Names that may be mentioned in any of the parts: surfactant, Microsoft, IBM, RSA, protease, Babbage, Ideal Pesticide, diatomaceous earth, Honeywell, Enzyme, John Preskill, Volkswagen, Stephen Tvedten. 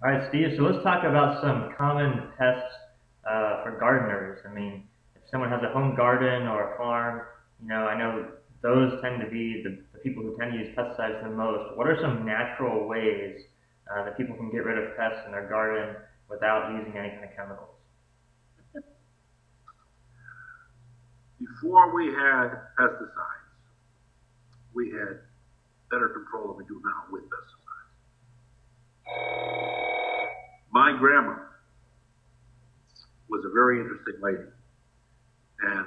All right, Steve, so let's talk about some common pests for gardeners. I mean, if someone has a home garden or a farm, I know those tend to be the people who tend to use pesticides the most. What are some natural ways that people can get rid of pests in their garden without using any kind of chemicals? Before we had pesticides, we had better control than we do now with pesticides. My grandma was a very interesting lady, and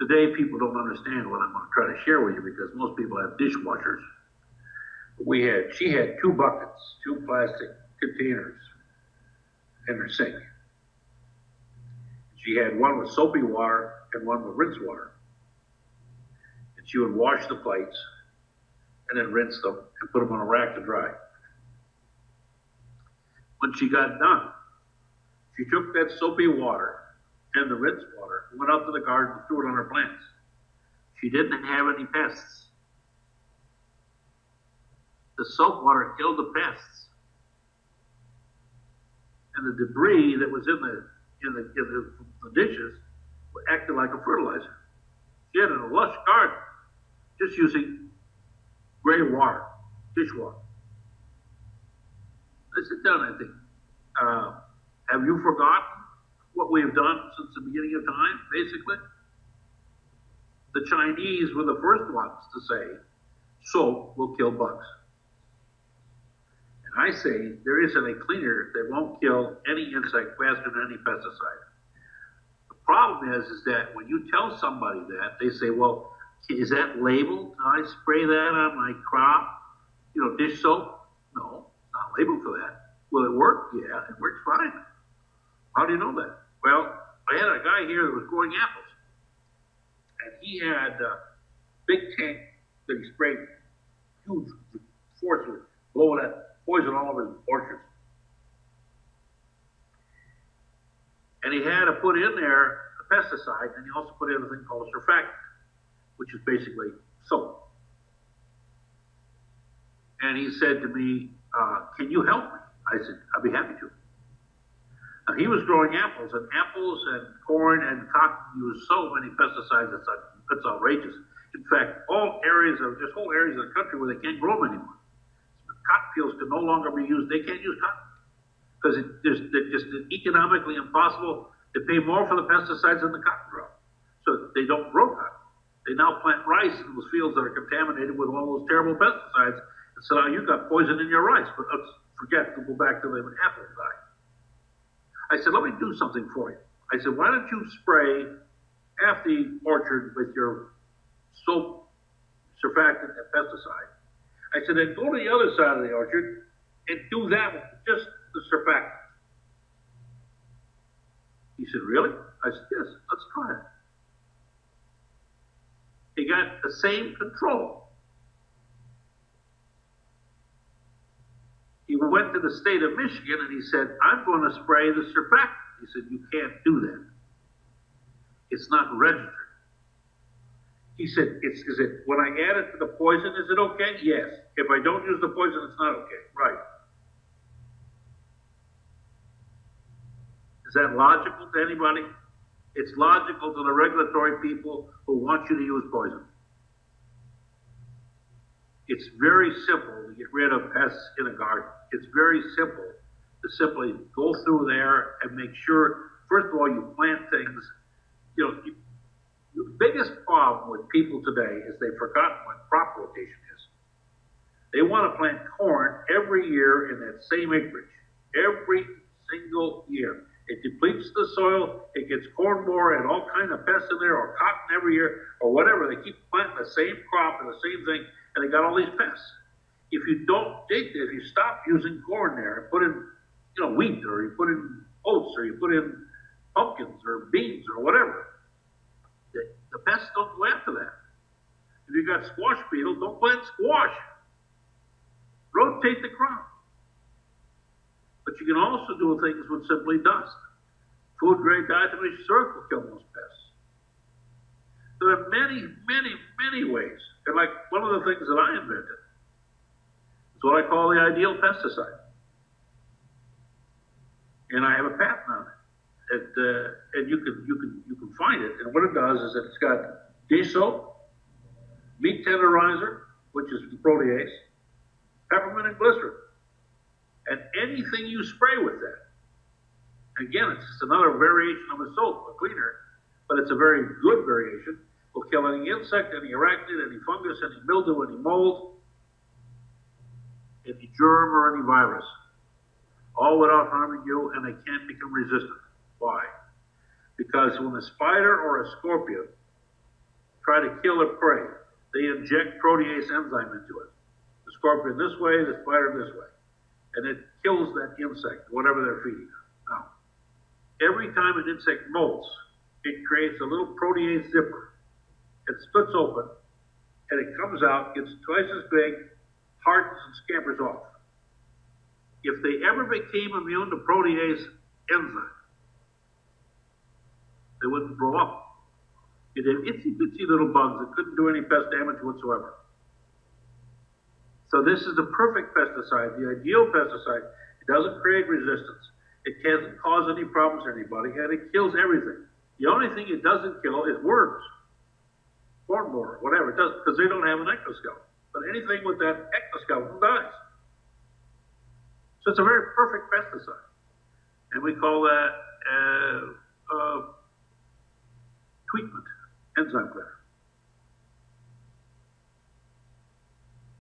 today people don't understand what I'm going to try to share with you because most people have dishwashers. She had two buckets, two plastic containers in her sink. She had one with soapy water and one with rinse water, and she would wash the plates and then rinse them and put them on a rack to dry. When she got done, she took that soapy water and the rinse water, went out to the garden and threw it on her plants. She didn't have any pests. The soap water killed the pests. And the debris that was in the dishes acted like a fertilizer. She had a lush garden just using gray water, dishwater. I sit down and I think, have you forgotten what we've done since the beginning of time, basically? The Chinese were the first ones to say, soap will kill bugs. And I say, there isn't a cleaner that won't kill any insect faster than any pesticide. The problem is that when you tell somebody that, they say, well, is that labeled? Can I spray that on my crop? Dish soap? No. Label for that. Will it work? Yeah, it works fine. How do you know that? Well, I had a guy here that was growing apples, and he had a big tank that he sprayed huge force with, blowing that poison all over his orchards. And he had to put in there a pesticide, and he also put in a thing called a surfactant, which is basically soap. And he said to me, can you help me? I said, I'd be happy to. Now, he was growing apples, and corn and cotton use so many pesticides, it's outrageous. In fact, there's whole areas of the country where they can't grow them anymore. Cotton fields can no longer be used. They can't use cotton because it's just economically impossible to pay more for the pesticides than the cotton grow. So they don't grow cotton. They now plant rice in those fields that are contaminated with all those terrible pesticides. So now you've got poison in your rice, but let's forget to go back to the apple guy. I said, let me do something for you. I said, why don't you spray half the orchard with your soap, surfactant, and pesticide? I said, then go to the other side of the orchard and do that with just the surfactant. He said, really? I said, yes, let's try it. He got the same control. He went to the state of Michigan and he said, I'm going to spray the surfactant. He said, you can't do that. It's not registered. He said, is it when I add it to the poison, is it okay? Yes. If I don't use the poison, it's not okay. Right. Is that logical to anybody? It's logical to the regulatory people who want you to use poison. It's very simple to get rid of pests in a garden. It's very simple to simply go through there and make sure, first of all, you plant things. The biggest problem with people today is they've forgotten what crop rotation is. They want to plant corn every year in that same acreage, every single year. It depletes the soil, it gets corn more and all kinds of pests in there, or cotton every year, or whatever. They keep planting the same crop and the same thing, and they got all these pests. If you don't dig, if you stop using corn there and put in, wheat, or you put in oats, or you put in pumpkins or beans or whatever, the pests don't go after that. If you got squash beetles, don't plant squash. Rotate the crop. But you can also do things with simply dust. Food grade diatomaceous earth will kill most pests. There are many, many, many ways. And like one of the things that I invented is what I call the ideal pesticide. and I have a patent on it. And you can find it. And what it does is it's got D-soap, meat tenderizer, which is protease, peppermint and glycerin, and anything you spray with that. Again, it's just another variation of a soap, a cleaner, but it's a very good variation. Will kill any insect, any arachnid, any fungus, any mildew, any mold, any germ or any virus, all without harming you, and they can't become resistant. Why? Because when a spider or a scorpion try to kill a prey, they inject protease enzyme into it. The scorpion this way, the spider this way, and it kills that insect, whatever they're feeding on. Now, every time an insect molts, it creates a little protease zipper. It splits open, and it comes out, gets twice as big, hardens and scabbers off. If they ever became immune to protease enzyme, they wouldn't grow up. You'd have itsy-bitsy little bugs that couldn't do any pest damage whatsoever. So this is the perfect pesticide, the ideal pesticide. It doesn't create resistance. It doesn't cause any problems to anybody, and it kills everything. The only thing it doesn't kill is worms, corn borer, whatever. It doesn't, because they don't have an ectoskeleton. But anything with that ectoskeleton dies. So it's a very perfect pesticide. And we call that... treatment, enzyme cleaner.